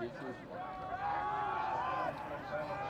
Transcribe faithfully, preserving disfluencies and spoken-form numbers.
This is